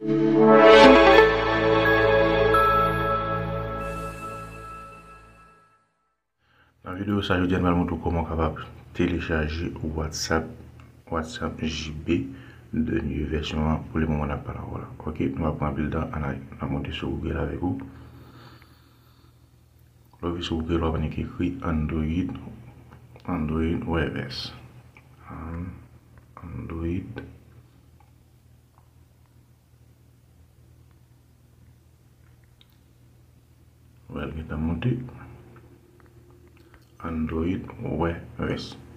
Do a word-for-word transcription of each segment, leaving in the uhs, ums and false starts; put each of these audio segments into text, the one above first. Dans la vidéo, ça je vais vous montrer comment on va télécharger WhatsApp WhatsApp J B de nouvelle version pour le moment on n'a pas là. Voilà. OK, nous va prendre le temps à monter sur Google avec vous. Là vous sur Google, on écrit Android Android Waves. Android Voilà, il est monté. Android Waves.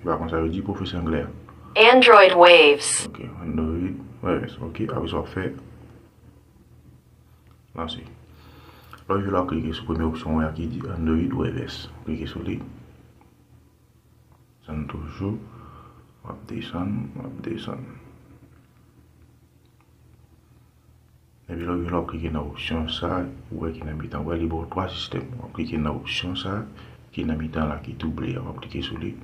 Bah, comme ça veut dire professeur anglais. Android Waves. Ok, Android Waves. Ok, ah, vous en fait. Là, c'est. Là, je vais cliquer sur la première option qui dit Android Waves. Cliquez sur lui. Ça nous toujours. On va descendre, on va descendre. Et puis là, je vais cliquer dans l'option ça. Vous voyez qu'il y a un habitant. Vous voyez, il y a trois systèmes. On va cliquer dans l'option ça. Qui n'a mis dans là qui doublé, on va cliquer sur lui.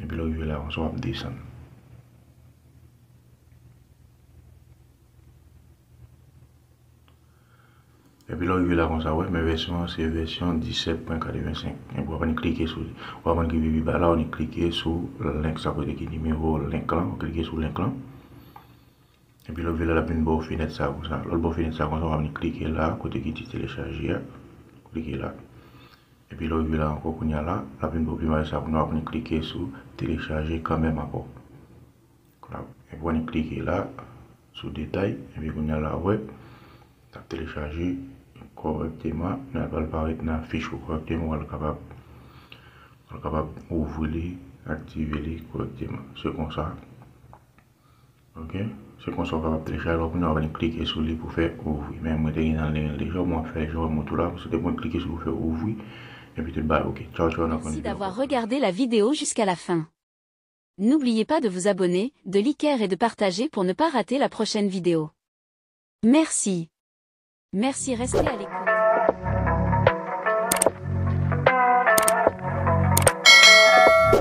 Et puis là, il là, on va descendre. Et puis là, il là, on va ouais, mais version, c'est version dix-sept point quatre-vingt-cinq. Et puis on va cliquer sur, on va cliquer là, on clique sur le link, ça veut dire qu'il numéro link là, on clique sur le link là. Et puis là, vous avez une bonne fenêtre, ça comme ça. L'autre bonne fenêtre, ça comme ça, on va cliquer là, côté qui dit télécharger, cliquez là. Et puis là, vous avez encore qu'on y a là, la bonne primaire, ça, on va cliquer sur télécharger quand même encore. Et puis on va cliquer là, sur détail, et puis on y a là, ouais, ça télécharger correctement, on va le paraître dans la fiche correctement, on va être capable d'ouvrir, activer correctement. C'est comme ça. Ok? C'est qu'on soit capable de télécharger, alors on va cliquer sur lui pour faire ouvrir. Même moi, je suis dans le déjà, moi, je fais mon tout là, c'était pour cliquer sur faire ouvrir. Et puis, tu le bats, ok. Ciao, ciao, merci d'avoir regardé la vidéo jusqu'à la fin. N'oubliez pas de vous abonner, de liker et de partager pour ne pas rater la prochaine vidéo. Merci. Merci, restez à l'écoute.